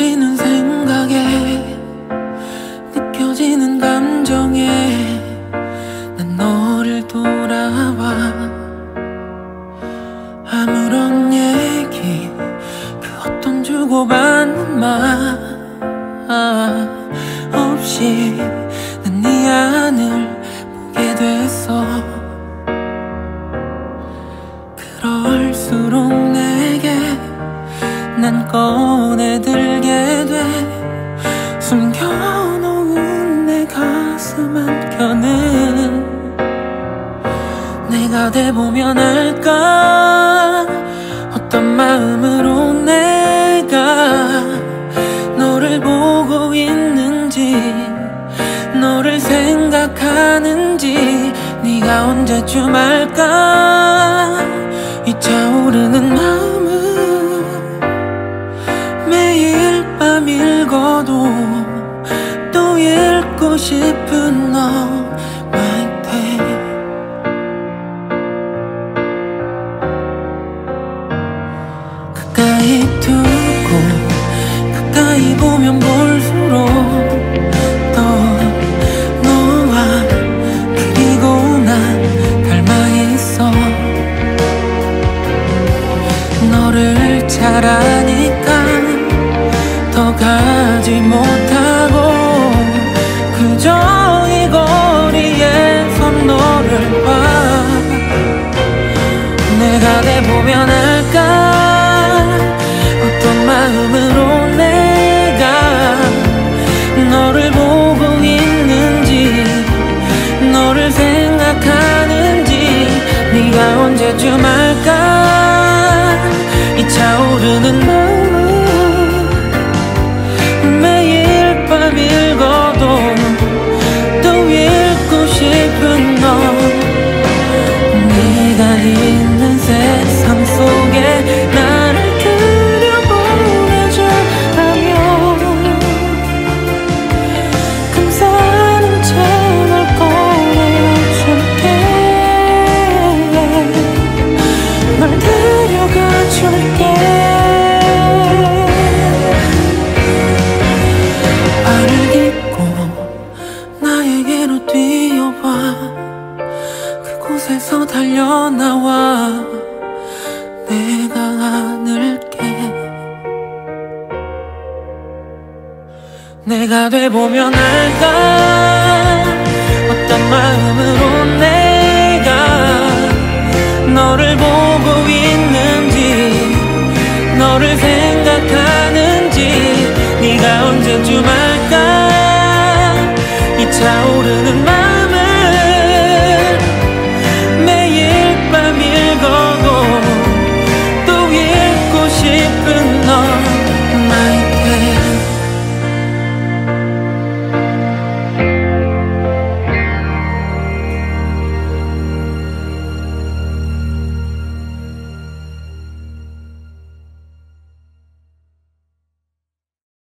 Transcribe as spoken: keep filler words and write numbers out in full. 느껴지는 생각에 느껴지는 감정에 난 너를 돌아봐. 아무런 얘기 그 어떤 주고받는 말 없이 난 네 안을 보게 됐어. 그럴수록 내게 난 꺼내들게 돼. 숨겨놓은 내 가슴 안겨는 내가 돼보면 알까 어떤 마음으로 내가 너를 보고 있는지 너를 생각하는지 네가 언제쯤 알까. 이 차오르는 마음은 매일 밤 읽어도 또 읽고 싶은 너 My day. 가까이 두고 가까이 보면 볼수록 더 너와 그리고 나 닮아있어. 너를 잘 아니까 더 가지 못하고 그저 이 거리에서 너를 봐. 내가 돼보면 알까 어떤 마음으로 내가 너를 보고 있는지 너를 생각하는지 네가 언제쯤 알까. 차오르는 마음 매일 밤 읽어도 또 읽고 싶은 너. 네가 있는 세상 속에 나를 그려보내준다면 감사한 채 널 꺼내줄게. 널 데려가줄게. 그곳에서 달려나와 내가 안을게. 내가 돼보면 알까 어떤 마음으로 내가 너를 보고 있는지 너를 생각하는지 네가 언제쯤 알까. 이 차오르는 마음